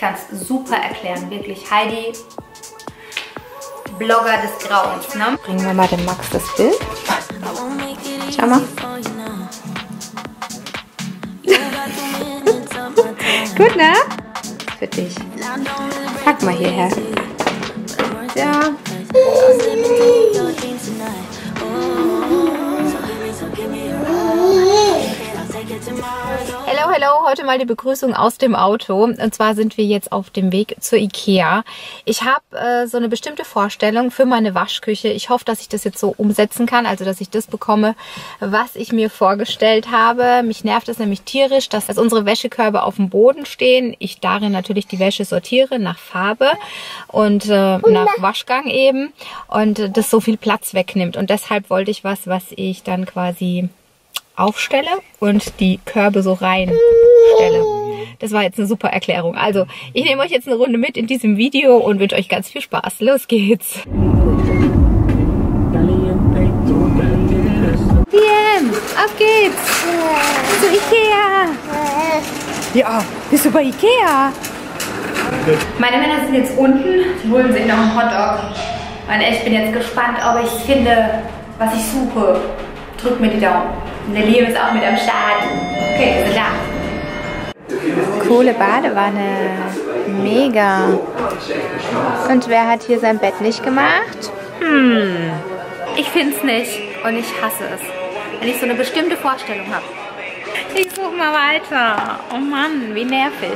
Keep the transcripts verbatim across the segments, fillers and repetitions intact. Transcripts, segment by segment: kann es super erklären, wirklich. Heidi, Blogger des Grauens, ne? Bringen wir mal dem Max das Bild. Schau mal. Gut, ne? Für dich. Pack mal hierher. Ja. Hello, hello. Heute mal die Begrüßung aus dem Auto. Und zwar sind wir jetzt auf dem Weg zur IKEA. Ich habe äh, so eine bestimmte Vorstellung für meine Waschküche. Ich hoffe, dass ich das jetzt so umsetzen kann, also dass ich das bekomme, was ich mir vorgestellt habe. Mich nervt es nämlich tierisch, dass, dass unsere Wäschekörbe auf dem Boden stehen. Ich darin natürlich die Wäsche sortiere nach Farbe und äh, nach Waschgang eben. Und äh, das so viel Platz wegnimmt. Und deshalb wollte ich was, was ich dann quasi aufstelle und die Körbe so reinstelle. Das war jetzt eine super Erklärung. Also, ich nehme euch jetzt eine Runde mit in diesem Video und wünsche euch ganz viel Spaß. Los geht's! Liam, auf geht's! Zu Ikea! Ja, bist du bei Ikea? Meine Männer sind jetzt unten, die holen sich noch einen Hotdog. Und ich bin jetzt gespannt, ob ich finde, was ich suche. Drückt mir die Daumen. Und der Liam ist auch mit am Start. Okay, wir sind da. Coole Badewanne. Mega. Und wer hat hier sein Bett nicht gemacht? Hm. Ich finde es nicht. Und ich hasse es. Wenn ich so eine bestimmte Vorstellung habe. Ich suche mal weiter. Oh Mann, wie nervig.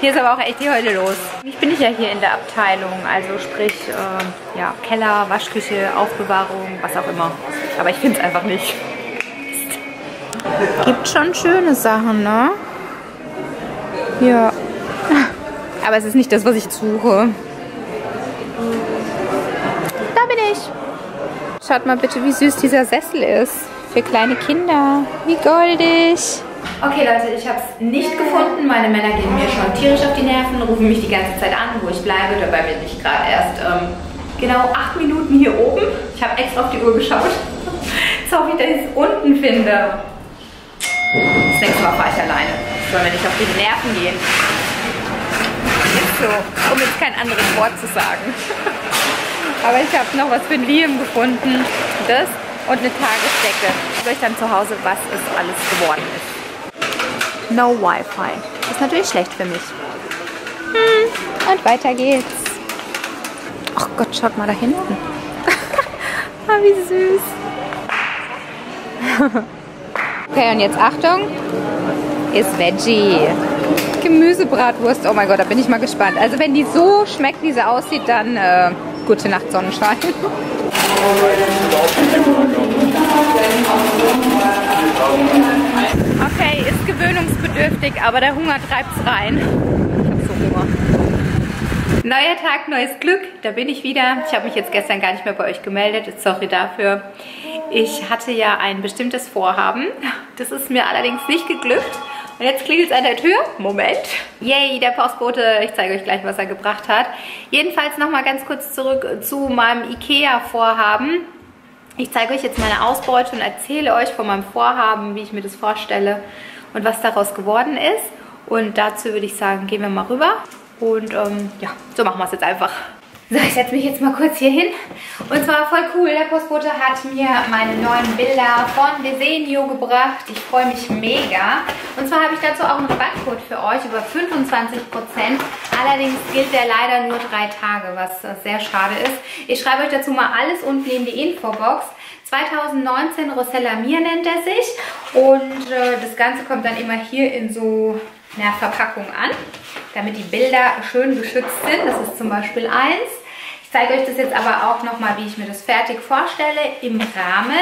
Hier ist aber auch echt die Hölle los. Ich bin ja hier in der Abteilung, also sprich äh, ja, Keller, Waschküche, Aufbewahrung, was auch immer. Aber ich finde es einfach nicht. Gibt schon schöne Sachen, ne? Ja. Aber es ist nicht das, was ich suche. Da bin ich. Schaut mal bitte, wie süß dieser Sessel ist. Für kleine Kinder. Wie goldig. Okay Leute, ich habe es nicht gefunden. Meine Männer gehen mir schon tierisch auf die Nerven, rufen mich die ganze Zeit an, wo ich bleibe. Dabei bin ich gerade erst ähm, genau acht Minuten hier oben. Ich habe extra auf die Uhr geschaut. Jetzt hoffe ich, dass ich es unten finde. Das nächste Mal fahre ich alleine. Soll mir nicht auf die Nerven gehen. So, um jetzt kein anderes Wort zu sagen. Aber ich habe noch was für Liam gefunden. Das und eine Tagesdecke. Ich sage euch dann zu Hause, was es alles geworden ist. No Wi-Fi. Ist natürlich schlecht für mich. Hm. Und weiter geht's. Ach Gott, schaut mal da hinten. Ah, wie süß. Okay, und jetzt Achtung. Ist Veggie. Gemüsebratwurst. Oh mein Gott, da bin ich mal gespannt. Also wenn die so schmeckt, wie sie aussieht, dann äh, gute Nacht, Sonnenschein. Okay, ist gewöhnungsbedürftig, aber der Hunger treibt's rein. Ich hab so Hunger. Neuer Tag, neues Glück. Da bin ich wieder. Ich habe mich jetzt gestern gar nicht mehr bei euch gemeldet. Sorry dafür. Ich hatte ja ein bestimmtes Vorhaben. Das ist mir allerdings nicht geglückt. Und jetzt klingelt es an der Tür. Moment. Yay, der Postbote. Ich zeige euch gleich, was er gebracht hat. Jedenfalls nochmal ganz kurz zurück zu meinem IKEA-Vorhaben. Ich zeige euch jetzt meine Ausbeute und erzähle euch von meinem Vorhaben, wie ich mir das vorstelle und was daraus geworden ist. Und dazu würde ich sagen, gehen wir mal rüber. Und ähm, ja, so machen wir es jetzt einfach. So, ich setze mich jetzt mal kurz hier hin. Und zwar voll cool, der Postbote hat mir meine neuen Bilder von Desenio gebracht. Ich freue mich mega. Und zwar habe ich dazu auch einen Rabattcode für euch über fünfundzwanzig Prozent. Allerdings gilt der leider nur drei Tage, was sehr schade ist. Ich schreibe euch dazu mal alles unten in die Infobox. zwanzig neunzehn Rosella Mia nennt er sich. Und äh, das Ganze kommt dann immer hier in so einer Verpackung an, damit die Bilder schön geschützt sind. Das ist zum Beispiel eins. Ich zeige euch das jetzt aber auch nochmal, wie ich mir das fertig vorstelle im Rahmen.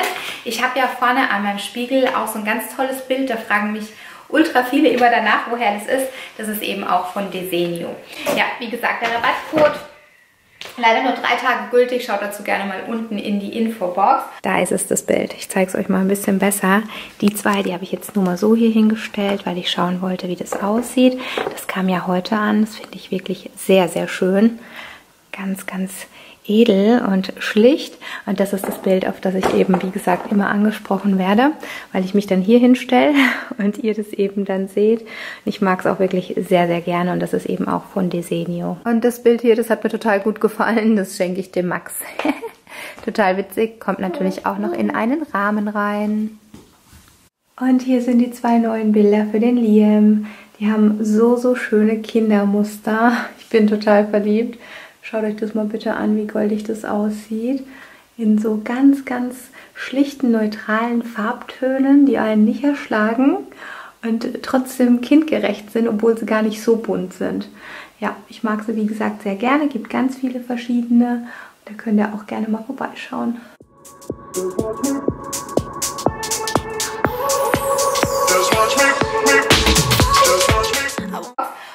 Ich habe ja vorne an meinem Spiegel auch so ein ganz tolles Bild. Da fragen mich ultra viele immer danach, woher das ist. Das ist eben auch von Desenio. Ja, wie gesagt, der Rabattcode leider nur drei Tage gültig. Schaut dazu gerne mal unten in die Infobox. Da ist es, das Bild. Ich zeige es euch mal ein bisschen besser. Die zwei, die habe ich jetzt nur mal so hier hingestellt, weil ich schauen wollte, wie das aussieht. Das kam ja heute an. Das finde ich wirklich sehr, sehr schön. Ganz, ganz edel und schlicht. Und das ist das Bild, auf das ich eben, wie gesagt, immer angesprochen werde, weil ich mich dann hier hinstelle und ihr das eben dann seht. Ich mag es auch wirklich sehr, sehr gerne und das ist eben auch von Desenio. Und das Bild hier, das hat mir total gut gefallen, das schenke ich dem Max. Total witzig, kommt natürlich auch noch in einen Rahmen rein. Und hier sind die zwei neuen Bilder für den Liam. Die haben so, so schöne Kindermuster. Ich bin total verliebt. Schaut euch das mal bitte an, wie goldig das aussieht. In so ganz, ganz schlichten, neutralen Farbtönen, die einen nicht erschlagen und trotzdem kindgerecht sind, obwohl sie gar nicht so bunt sind. Ja, ich mag sie, wie gesagt, sehr gerne. Es gibt ganz viele verschiedene. Da könnt ihr auch gerne mal vorbeischauen.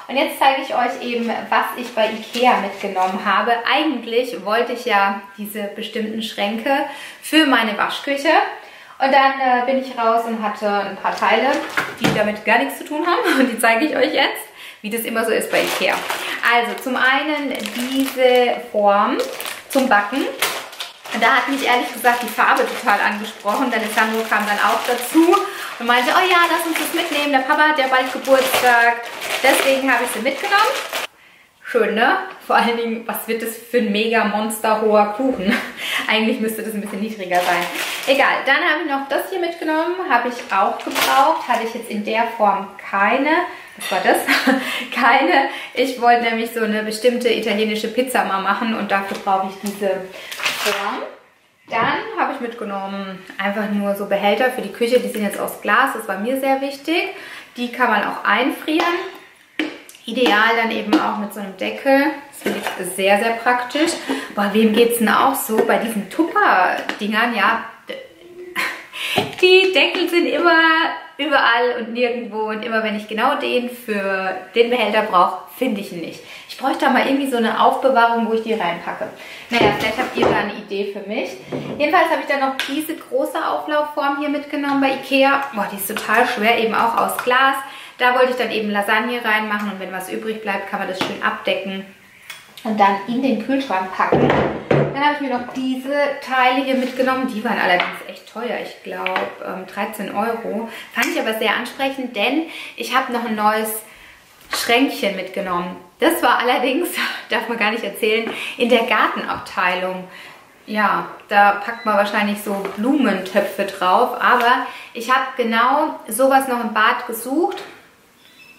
Und jetzt zeige ich euch eben, was ich bei IKEA mitgenommen habe. Eigentlich wollte ich ja diese bestimmten Schränke für meine Waschküche. Und dann äh, bin ich raus und hatte ein paar Teile, die damit gar nichts zu tun haben. Und die zeige ich euch jetzt, wie das immer so ist bei IKEA. Also zum einen diese Form zum Backen. Da hat mich ehrlich gesagt die Farbe total angesprochen. Denn Alessandro kam dann auch dazu und meinte, oh ja, lass uns das mitnehmen. Der Papa hat ja bald Geburtstag. Deswegen habe ich sie mitgenommen. Schön, ne? Vor allen Dingen, was wird das für ein mega monsterhoher Kuchen? Eigentlich müsste das ein bisschen niedriger sein. Egal, dann habe ich noch das hier mitgenommen. Habe ich auch gebraucht. Hatte ich jetzt in der Form keine. Was war das? Keine. Ich wollte nämlich so eine bestimmte italienische Pizza mal machen und dafür brauche ich diese Form. Dann habe ich mitgenommen einfach nur so Behälter für die Küche. Die sind jetzt aus Glas. Das war mir sehr wichtig. Die kann man auch einfrieren. Ideal dann eben auch mit so einem Deckel. Das finde ich sehr, sehr praktisch. Boah, wem geht es denn auch so bei diesen Tupper-Dingern? Ja, die Deckel sind immer überall und nirgendwo und immer wenn ich genau den für den Behälter brauche, finde ich ihn nicht. Ich bräuchte da mal irgendwie so eine Aufbewahrung, wo ich die reinpacke. Naja, vielleicht habt ihr da eine Idee für mich. Jedenfalls habe ich dann noch diese große Auflaufform hier mitgenommen bei IKEA. Boah, die ist total schwer, eben auch aus Glas. Da wollte ich dann eben Lasagne reinmachen und wenn was übrig bleibt, kann man das schön abdecken und dann in den Kühlschrank packen. Dann habe ich mir noch diese Teile hier mitgenommen. Die waren allerdings echt teuer. Ich glaube dreizehn Euro. Fand ich aber sehr ansprechend, denn ich habe noch ein neues Schränkchen mitgenommen. Das war allerdings, darf man gar nicht erzählen, in der Gartenabteilung. Ja, da packt man wahrscheinlich so Blumentöpfe drauf. Aber ich habe genau sowas noch im Bad gesucht,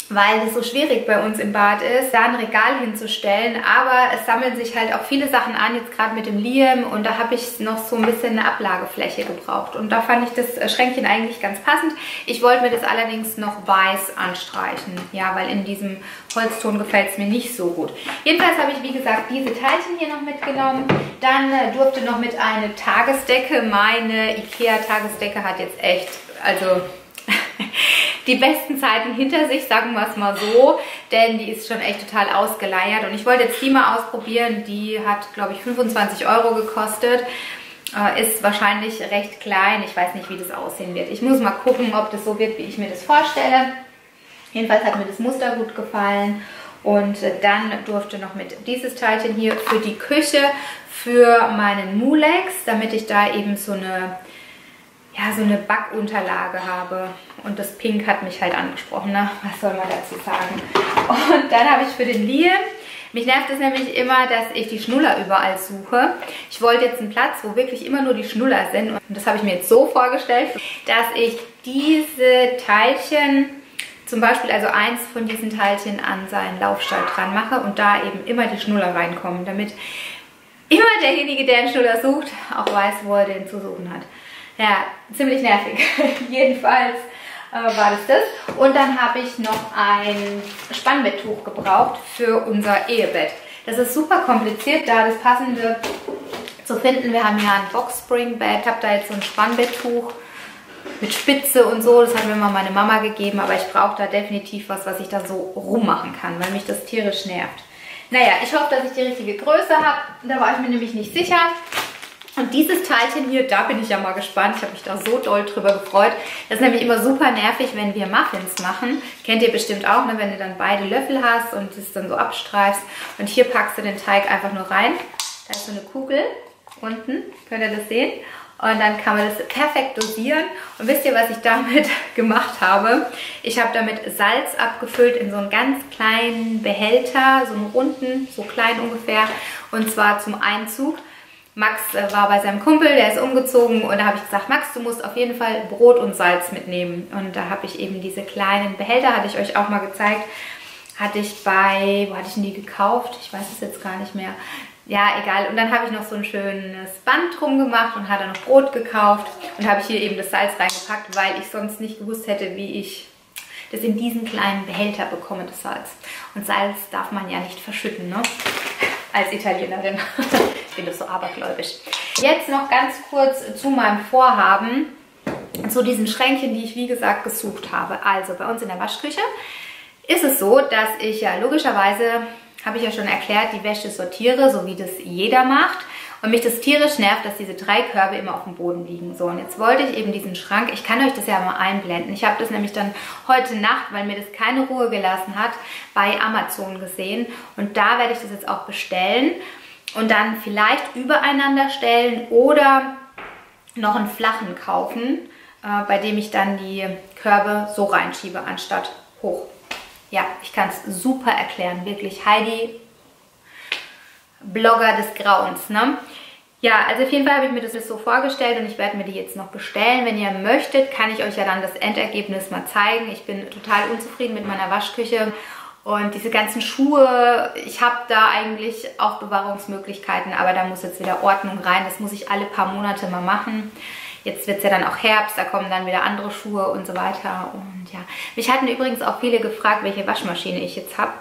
weil es so schwierig bei uns im Bad ist, da ein Regal hinzustellen. Aber es sammeln sich halt auch viele Sachen an, jetzt gerade mit dem Liam. Und da habe ich noch so ein bisschen eine Ablagefläche gebraucht. Und da fand ich das Schränkchen eigentlich ganz passend. Ich wollte mir das allerdings noch weiß anstreichen. Ja, weil in diesem Holzton gefällt es mir nicht so gut. Jedenfalls habe ich, wie gesagt, diese Teilchen hier noch mitgenommen. Dann durfte noch mit eine Tagesdecke. Meine IKEA-Tagesdecke hat jetzt echt, also die besten Zeiten hinter sich, sagen wir es mal so, denn die ist schon echt total ausgeleiert und ich wollte jetzt die mal ausprobieren, die hat, glaube ich, fünfundzwanzig Euro gekostet, äh, ist wahrscheinlich recht klein, ich weiß nicht, wie das aussehen wird. Ich muss mal gucken, ob das so wird, wie ich mir das vorstelle. Jedenfalls hat mir das Muster gut gefallen und dann durfte noch mit dieses Teilchen hier für die Küche, für meinen Mulex, damit ich da eben so eine... ja, so eine Backunterlage habe. Und das Pink hat mich halt angesprochen, ne? Was soll man dazu sagen? Und dann habe ich für den Liam, mich nervt es nämlich immer, dass ich die Schnuller überall suche. Ich wollte jetzt einen Platz, wo wirklich immer nur die Schnuller sind. Und das habe ich mir jetzt so vorgestellt, dass ich diese Teilchen, zum Beispiel also eins von diesen Teilchen an seinen Laufstall dran mache und da eben immer die Schnuller reinkommen, damit immer derjenige, der einen Schnuller sucht, auch weiß, wo er den zu suchen hat. Ja, ziemlich nervig. Jedenfalls äh, war das das. Und dann habe ich noch ein Spannbetttuch gebraucht für unser Ehebett. Das ist super kompliziert, da das Passende zu finden. Wir haben ja ein Boxspringbett. Ich habe da jetzt so ein Spannbetttuch mit Spitze und so. Das hat mir mal meine Mama gegeben. Aber ich brauche da definitiv was, was ich da so rummachen kann, weil mich das tierisch nervt. Naja, ich hoffe, dass ich die richtige Größe habe. Da war ich mir nämlich nicht sicher. Und dieses Teilchen hier, da bin ich ja mal gespannt. Ich habe mich da so doll drüber gefreut. Das ist nämlich immer super nervig, wenn wir Muffins machen. Kennt ihr bestimmt auch, ne? Wenn du dann beide Löffel hast und es dann so abstreifst. Und hier packst du den Teig einfach nur rein. Da ist so eine Kugel unten, könnt ihr das sehen? Und dann kann man das perfekt dosieren. Und wisst ihr, was ich damit gemacht habe? Ich habe damit Salz abgefüllt in so einen ganz kleinen Behälter, so einen runden, so klein ungefähr. Und zwar zum Einzug. Max war bei seinem Kumpel, der ist umgezogen, und da habe ich gesagt, Max, du musst auf jeden Fall Brot und Salz mitnehmen. Und da habe ich eben diese kleinen Behälter, hatte ich euch auch mal gezeigt, hatte ich bei, wo hatte ich denn die gekauft? Ich weiß es jetzt gar nicht mehr. Ja, egal. Und dann habe ich noch so ein schönes Band drum gemacht und hatte noch Brot gekauft und habe ich hier eben das Salz reingepackt, weil ich sonst nicht gewusst hätte, wie ich das in diesen kleinen Behälter bekomme, das Salz. Und Salz darf man ja nicht verschütten, ne? Als Italienerin. Ich bin doch so abergläubisch. Jetzt noch ganz kurz zu meinem Vorhaben, zu diesen Schränkchen, die ich wie gesagt gesucht habe. Also bei uns in der Waschküche ist es so, dass ich ja logischerweise, habe ich ja schon erklärt, die Wäsche sortiere, so wie das jeder macht. Und mich das tierisch nervt, dass diese drei Körbe immer auf dem Boden liegen. So, und jetzt wollte ich eben diesen Schrank, ich kann euch das ja mal einblenden. Ich habe das nämlich dann heute Nacht, weil mir das keine Ruhe gelassen hat, bei Amazon gesehen. Und da werde ich das jetzt auch bestellen und dann vielleicht übereinander stellen oder noch einen flachen kaufen, äh, bei dem ich dann die Körbe so reinschiebe, anstatt hoch. Ja, ich kann es super erklären, wirklich. Heidi, Blogger des Grauens, ne? Ja, also auf jeden Fall habe ich mir das so vorgestellt und ich werde mir die jetzt noch bestellen. Wenn ihr möchtet, kann ich euch ja dann das Endergebnis mal zeigen. Ich bin total unzufrieden mit meiner Waschküche und diese ganzen Schuhe, ich habe da eigentlich auch Bewahrungsmöglichkeiten, aber da muss jetzt wieder Ordnung rein. Das muss ich alle paar Monate mal machen. Jetzt wird es ja dann auch Herbst, da kommen dann wieder andere Schuhe und so weiter. Und ja, mich hatten übrigens auch viele gefragt, welche Waschmaschine ich jetzt habe.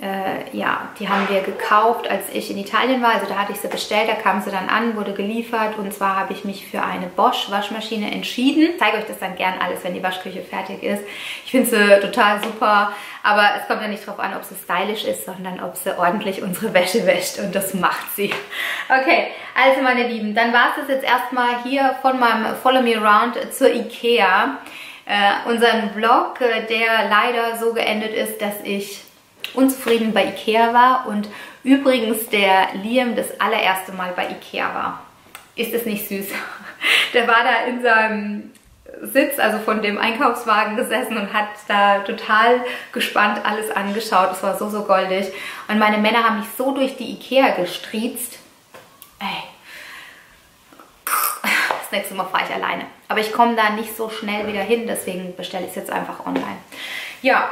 Äh, ja, die haben wir gekauft, als ich in Italien war. Also da hatte ich sie bestellt, da kam sie dann an, wurde geliefert. Und zwar habe ich mich für eine Bosch Waschmaschine entschieden. Ich zeige euch das dann gern alles, wenn die Waschküche fertig ist. Ich finde sie total super, aber es kommt ja nicht drauf an, ob sie stylisch ist, sondern ob sie ordentlich unsere Wäsche wäscht. Und das macht sie. Okay, also meine Lieben, dann war es das jetzt erstmal hier von meinem Follow Me Round zur IKEA. Äh, unseren Vlog, der leider so geendet ist, dass ich unzufrieden bei IKEA war und übrigens der Liam das allererste Mal bei IKEA war. Ist es nicht süß? Der war da in seinem Sitz, also von dem Einkaufswagen gesessen und hat da total gespannt alles angeschaut. Es war so, so goldig. Und meine Männer haben mich so durch die IKEA gestriezt. Ey. Das nächste Mal fahre ich alleine. Aber ich komme da nicht so schnell wieder hin, deswegen bestelle ich es jetzt einfach online. Ja.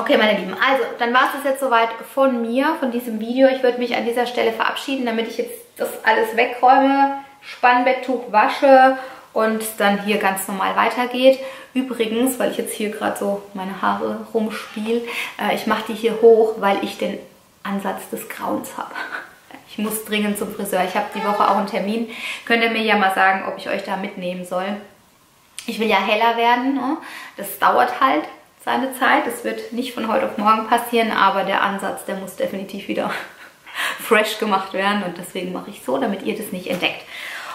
Okay, meine Lieben, also dann war es das jetzt soweit von mir, von diesem Video. Ich würde mich an dieser Stelle verabschieden, damit ich jetzt das alles wegräume, Spannbetttuch wasche und dann hier ganz normal weitergeht. Übrigens, weil ich jetzt hier gerade so meine Haare rumspiele, äh, ich mache die hier hoch, weil ich den Ansatz des Grauens habe. Ich muss dringend zum Friseur. Ich habe die Woche auch einen Termin. Könnt ihr mir ja mal sagen, ob ich euch da mitnehmen soll. Ich will ja heller werden, ne? Das dauert halt seine Zeit. Es wird nicht von heute auf morgen passieren, aber der Ansatz, der muss definitiv wieder fresh gemacht werden und deswegen mache ich so, damit ihr das nicht entdeckt.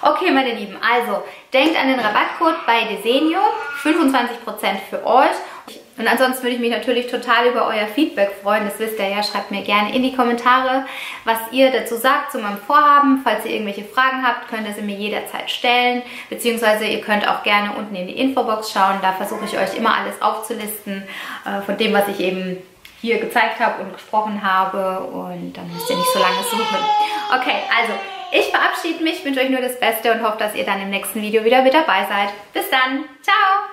Okay, meine Lieben, also denkt an den Rabattcode bei Desenio, fünfundzwanzig Prozent für euch. Und ansonsten würde ich mich natürlich total über euer Feedback freuen, das wisst ihr ja, schreibt mir gerne in die Kommentare, was ihr dazu sagt, zu meinem Vorhaben. Falls ihr irgendwelche Fragen habt, könnt ihr sie mir jederzeit stellen, beziehungsweise ihr könnt auch gerne unten in die Infobox schauen, da versuche ich euch immer alles aufzulisten, äh, von dem, was ich eben hier gezeigt habe und gesprochen habe, und dann müsst ihr nicht so lange suchen. Okay, also ich verabschiede mich, wünsche euch nur das Beste und hoffe, dass ihr dann im nächsten Video wieder mit dabei seid. Bis dann, ciao!